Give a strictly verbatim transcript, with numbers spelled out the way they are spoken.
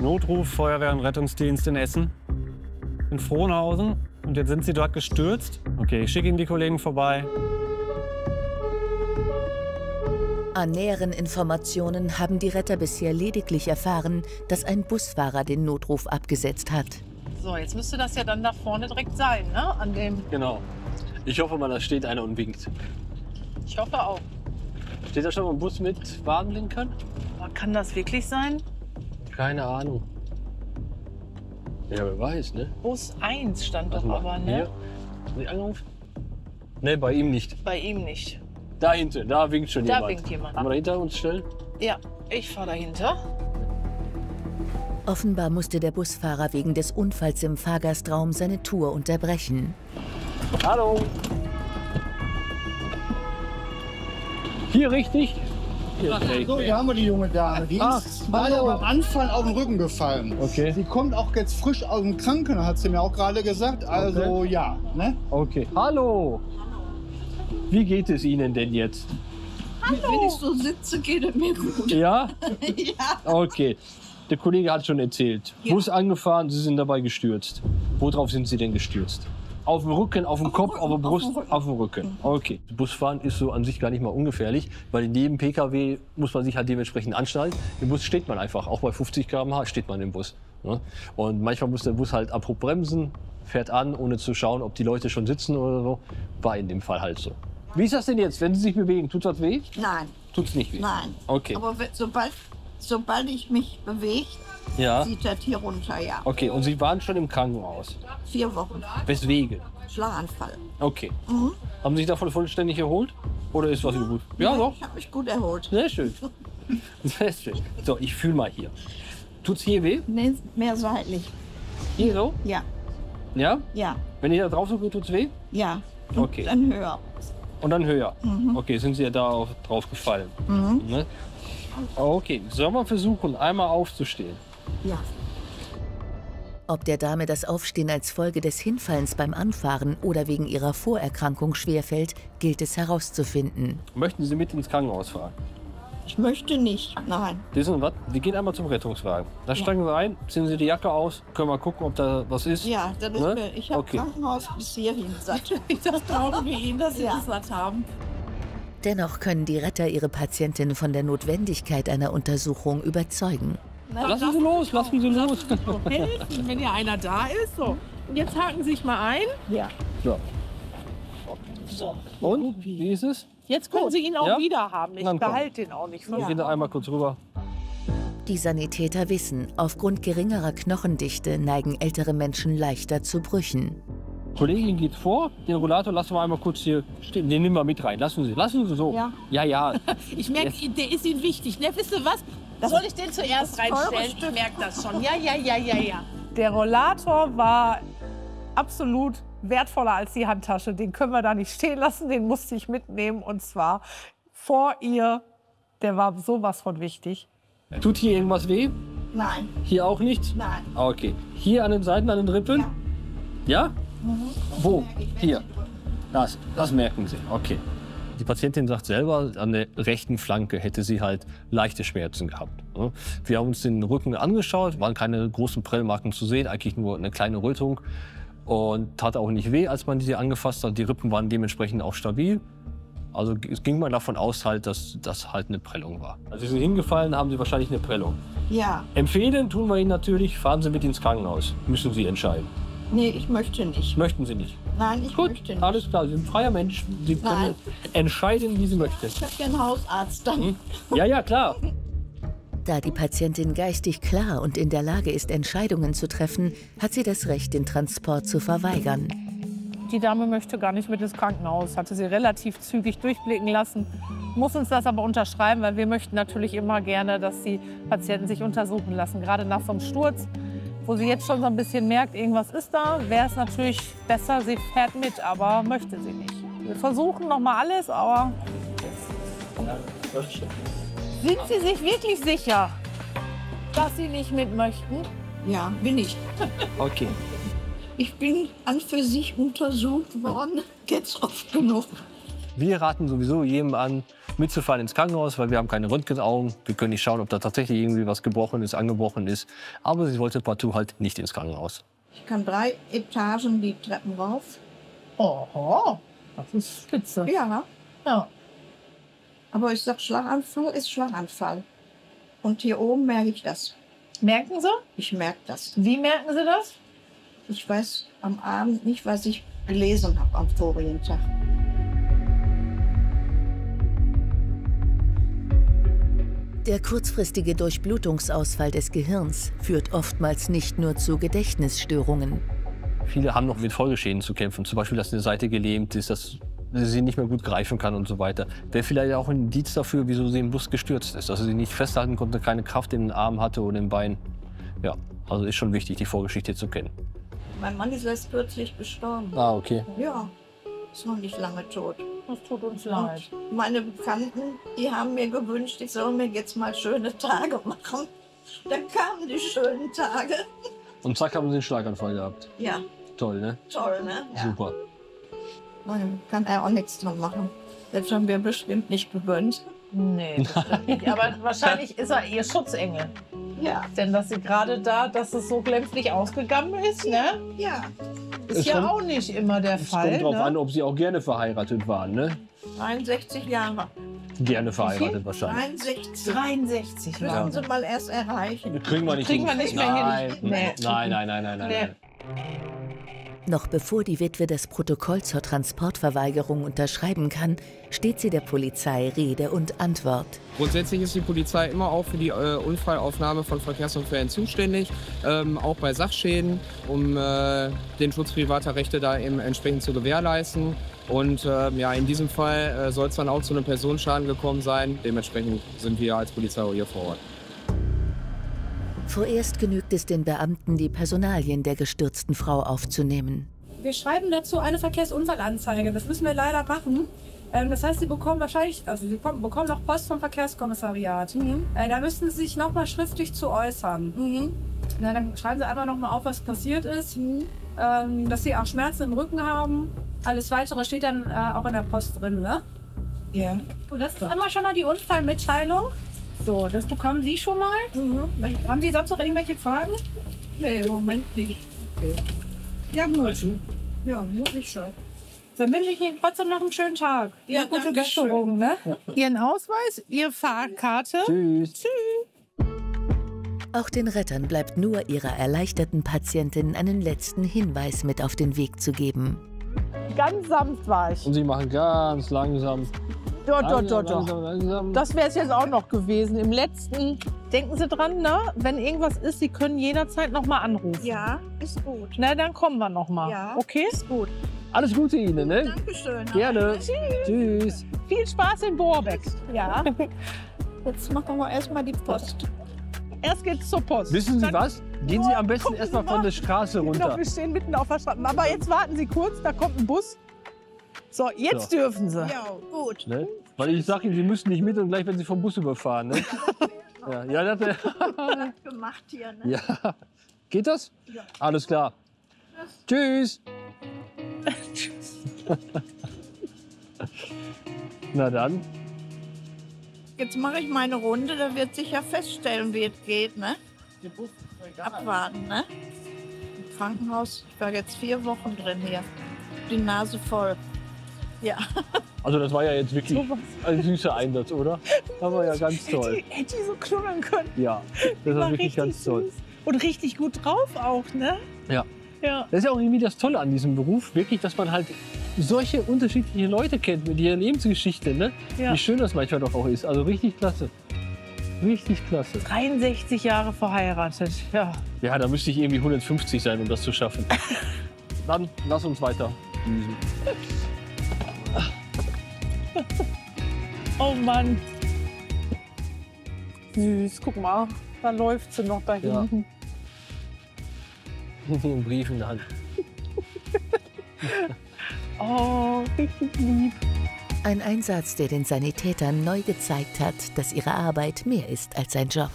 Notruf, Feuerwehr und Rettungsdienst in Essen, in Frohnhausen. Und jetzt sind sie dort gestürzt. Okay, ich schicke Ihnen die Kollegen vorbei. An näheren Informationen haben die Retter bisher lediglich erfahren, dass ein Busfahrer den Notruf abgesetzt hat. So, jetzt müsste das ja dann da vorne direkt sein, ne? An dem. Genau. Ich hoffe mal, da steht einer und winkt. Ich hoffe auch. Steht da schon mal ein Bus mit Warnblinkern? Kann das wirklich sein? Keine Ahnung. Ja, wer weiß, ne? Bus eins stand doch aber, ne? Haben Sie angerufen? Ne, bei ihm nicht. Bei ihm nicht. Da hinten, da winkt schon jemand. Da winkt jemand. Können wir dahinter uns stellen? Ja, ich fahre dahinter. Offenbar musste der Busfahrer wegen des Unfalls im Fahrgastraum seine Tour unterbrechen. Hallo. Hier richtig? Ach, so, hier haben wir die junge Dame. Die Ach, ist leider beim Anfall auf den Rücken gefallen. Okay. Sie kommt auch jetzt frisch aus dem Krankenhaus, hat sie mir auch gerade gesagt. Also okay. Ja. Ne? Okay. Hallo. Wie geht es Ihnen denn jetzt? Hallo. Wenn ich so sitze, geht es mir gut. Ja? Ja. Okay. Der Kollege hat schon erzählt. Ja. Bus angefahren, Sie sind dabei gestürzt. Worauf sind Sie denn gestürzt? Auf dem Rücken, auf dem Kopf, auf der Brust, auf dem Rücken. Okay. Busfahren ist so an sich gar nicht mal ungefährlich, weil in jedem P K W muss man sich halt dementsprechend anschnallen. Im Bus steht man einfach, auch bei fünfzig Kilometer pro Stunde steht man im Bus. Und manchmal muss der Bus halt abrupt bremsen, fährt an, ohne zu schauen, ob die Leute schon sitzen oder so. War in dem Fall halt so. Wie ist das denn jetzt, wenn Sie sich bewegen? Tut das weh? Nein. Tut's nicht weh? Nein. Okay. Aber sobald, sobald ich mich bewege, ja. Sieht das hier runter, ja. Okay, und Sie waren schon im Krankenhaus? Vier Wochen. Weswegen? Schlaganfall. Okay. Mhm. Haben Sie sich davon vollständig erholt? Oder ist was ja. Gut? Ja, ja, doch. Ich habe mich gut erholt. Sehr schön. Sehr schön. So, ich fühle mal hier. Tut's hier weh? Nee, mehr seitlich. Hier so? Ja. Ja? Ja. Wenn ich da drauf suche, tut's weh? Ja. Und okay. Dann höher. Und dann höher? Mhm. Okay, sind Sie ja da drauf gefallen. Mhm. Ne? Okay, sollen wir versuchen, einmal aufzustehen? Ja. Ob der Dame das Aufstehen als Folge des Hinfallens beim Anfahren oder wegen ihrer Vorerkrankung schwerfällt, gilt es herauszufinden. Möchten Sie mit ins Krankenhaus fahren? Ich möchte nicht, nein. Wissen Sie was? Wir gehen einmal zum Rettungswagen. Da ja. Steigen Sie ein, ziehen Sie die Jacke aus, können wir gucken, ob da was ist. Ja, dann ist ne? mir, ich habe okay. Krankenhaus bis hierhin satt. Das brauchen wir Ihnen, dass Sie ja. das satt haben. Dennoch können die Retter ihre Patientin von der Notwendigkeit einer Untersuchung überzeugen. Lassen Sie los, lassen Sie los. Helfen, wenn ja einer da ist. So. Jetzt haken Sie sich mal ein. Ja. So. So. Und? Wie ist es? Jetzt können Sie ihn auch ja? wieder haben. Ich behalte ihn auch nicht. Ich gehe da einmal kurz rüber. Die Sanitäter wissen, aufgrund geringerer Knochendichte neigen ältere Menschen leichter zu Brüchen. Die Kollegin geht vor, den Rollator lassen wir einmal kurz hier stehen. Den nehmen wir mit rein. Lassen Sie, lassen Sie so. Ja, ja. ja. Ich merke, der ist Ihnen wichtig. Ne, wisst ihr was? Das soll ich den zuerst reinstellen? Ich merke das schon. Ja, ja, ja, ja, ja. Der Rollator war absolut wertvoller als die Handtasche. Den können wir da nicht stehen lassen. Den musste ich mitnehmen. Und zwar vor ihr. Der war sowas von wichtig. Tut hier irgendwas weh? Nein. Hier auch nicht? Nein. Okay. Hier an den Seiten, an den Rippen? Ja? Ja? Mhm. Wo? Hier. Das, das merken Sie. Okay. Die Patientin sagt selber, an der rechten Flanke hätte sie halt leichte Schmerzen gehabt. Wir haben uns den Rücken angeschaut, waren keine großen Prellmarken zu sehen, eigentlich nur eine kleine Rötung. Und tat auch nicht weh, als man sie angefasst hat. Die Rippen waren dementsprechend auch stabil. Also ging man davon aus, halt, dass das halt eine Prellung war. Also Sie sind hingefallen, haben Sie wahrscheinlich eine Prellung. Ja. Empfehlen tun wir Ihnen natürlich, fahren Sie mit ins Krankenhaus. Müssen Sie entscheiden. Nee, ich möchte nicht. Möchten Sie nicht? Nein, ich Gut, möchte nicht. Alles klar, Sie sind ein freier Mensch. Sie können Nein. entscheiden, wie Sie möchten. Ich habe ja einen Hausarzt dann. Hm? Ja, ja, klar. Da die Patientin geistig klar und in der Lage ist, Entscheidungen zu treffen, hat sie das Recht, den Transport zu verweigern. Die Dame möchte gar nicht mit ins Krankenhaus. Hatte sie relativ zügig durchblicken lassen. Muss uns das aber unterschreiben, weil wir möchten natürlich immer gerne, dass die Patienten sich untersuchen lassen, gerade nach so einem Sturz. Wo sie jetzt schon so ein bisschen merkt, irgendwas ist da, wäre es natürlich besser, sie fährt mit, aber möchte sie nicht. Wir versuchen noch mal alles, aber... Sind Sie sich wirklich sicher, dass Sie nicht mit möchten? Ja, bin ich. Okay. Ich bin an für sich untersucht worden, jetzt oft genug. Wir raten sowieso jedem an, mitzufahren ins Krankenhaus, weil wir haben keine Röntgenaugen. Wir können nicht schauen, ob da tatsächlich irgendwie was gebrochen ist, angebrochen ist. Aber sie wollte partout halt nicht ins Krankenhaus. Ich kann drei Etagen die Treppen rauf. Oho, das ist spitze. Ja. Ja. Aber ich sag, Schlaganfall ist Schlaganfall. Und hier oben merke ich das. Merken Sie? Ich merke das. Wie merken Sie das? Ich weiß am Abend nicht, was ich gelesen habe am vorigen Tag. Der kurzfristige Durchblutungsausfall des Gehirns führt oftmals nicht nur zu Gedächtnisstörungen. Viele haben noch mit Folgeschäden zu kämpfen, zum Beispiel, dass eine Seite gelähmt ist, dass sie nicht mehr gut greifen kann und so weiter. Wäre vielleicht auch ein Indiz dafür, wieso sie im Bus gestürzt ist, dass sie nicht festhalten konnte, keine Kraft in den Armen hatte oder im Bein. Ja, also ist schon wichtig, die Vorgeschichte zu kennen. Mein Mann ist erst kürzlich gestorben. Ah, okay. Ja, ist noch nicht lange tot. Das tut uns leid. Und meine Bekannten, die haben mir gewünscht, ich soll mir jetzt mal schöne Tage machen. Dann kamen die schönen Tage. Und zack, haben sie einen Schlaganfall gehabt. Ja. Toll, ne? Toll, ne? Ja. Super. Man kann er auch nichts dran machen. Das haben wir bestimmt nicht gewöhnt. Nee, das nicht. Aber wahrscheinlich ist er ihr Schutzengel. Ja. Denn dass sie gerade da, dass es so glänzlich ausgegangen ist, ne? Ja. Ist es ja kommt, auch nicht immer der es Fall. Es kommt drauf ne? an, ob sie auch gerne verheiratet waren, ne? dreiundsechzig Jahre. Gerne verheiratet wahrscheinlich. dreiundsechzig. dreiundsechzig. Müssen ja. Sie mal erst erreichen. Kriegen wir nicht, Kriegen wir nicht mehr hin. Nein. Nein, nein, nein, nein, nein, nein. Noch bevor die Witwe das Protokoll zur Transportverweigerung unterschreiben kann, steht sie der Polizei Rede und Antwort. Grundsätzlich ist die Polizei immer auch für die äh, Unfallaufnahme von Verkehrsunfällen zuständig, ähm, auch bei Sachschäden, um äh, den Schutz privater Rechte da eben entsprechend zu gewährleisten. Und äh, ja, in diesem Fall äh, soll es dann auch zu einem Personenschaden gekommen sein. Dementsprechend sind wir als Polizei auch hier vor Ort. Vorerst genügt es den Beamten, die Personalien der gestürzten Frau aufzunehmen. Wir schreiben dazu eine Verkehrsunfallanzeige. Das müssen wir leider machen. Das heißt, Sie bekommen wahrscheinlich, also Sie bekommen noch Post vom Verkehrskommissariat. Mhm. Da müssen Sie sich noch mal schriftlich zu äußern. Mhm. Na, dann schreiben Sie einfach noch mal auf, was passiert ist, mhm. dass Sie auch Schmerzen im Rücken haben. Alles Weitere steht dann auch in der Post drin, ne? Ja. Und das ist immer schon mal die Unfallmitteilung. So, das bekommen Sie schon mal. Mhm. Haben Sie sonst noch irgendwelche Fragen? Nee, im Moment nicht. Okay. Ja, gut. Ja, muss ich schon. Dann wünsche ich Ihnen trotzdem noch einen schönen Tag. Ja, eine gute Besserung, ne? Ja. Ihren Ausweis, Ihre Fahrkarte. Tschüss. Tschüss. Auch den Rettern bleibt nur, ihrer erleichterten Patientin einen letzten Hinweis mit auf den Weg zu geben. Ganz sanft war ich. Und Sie machen ganz langsam. Doch, doch, doch, doch. Das wäre es jetzt auch noch gewesen. Im letzten, denken Sie dran, ne? Wenn irgendwas ist, Sie können jederzeit noch mal anrufen. Ja, ist gut. Na, dann kommen wir noch mal. Ja, okay? Ist gut. Alles Gute Ihnen, ne? Dankeschön. Gerne. Tschüss. Tschüss. Viel Spaß in Borbeck. Ja. Jetzt machen wir erst mal die Post. Erst geht's zur Post. Wissen Sie dann was? Gehen Sie am besten erst mal von der Straße runter. Ich glaub, wir stehen mitten auf der Straße. Aber jetzt warten Sie kurz, da kommt ein Bus. So, jetzt so. Dürfen Sie. Ja, gut. Ne? Weil ich sage Ihnen, Sie müssen nicht mit und gleich werden Sie vom Bus überfahren. Ne? Ja, ja, das wäre ja, gemacht hier. Ne? Ja. Geht das? Ja. Alles klar. Tschüss. Tschüss. Na dann. Jetzt mache ich meine Runde, da wird sich ja feststellen, wie es geht. Ne? Abwarten. Ne? Im Krankenhaus, ich war jetzt vier Wochen drin hier. Die Nase voll. Ja. Also das war ja jetzt wirklich ein süßer Einsatz, oder? Das war ja ganz toll. Hätte, hätte ich so knubbeln können. Ja, das war wirklich ganz toll. Und richtig gut drauf auch, ne? Ja. Ja. Das ist ja auch irgendwie das Tolle an diesem Beruf, wirklich, dass man halt solche unterschiedlichen Leute kennt mit ihrer Lebensgeschichte, ne? Ja. Wie schön das manchmal doch auch ist. Also richtig klasse. Richtig klasse. dreiundsechzig Jahre verheiratet, ja. Ja, da müsste ich irgendwie hundertfünfzig sein, um das zu schaffen. Dann lass uns weiter. Oh Mann. Süß, guck mal, da läuft sie noch da hinten. Ja. Einen Brief in der Hand. Oh, richtig lieb. Ein Einsatz, der den Sanitätern neu gezeigt hat, dass ihre Arbeit mehr ist als ein Job.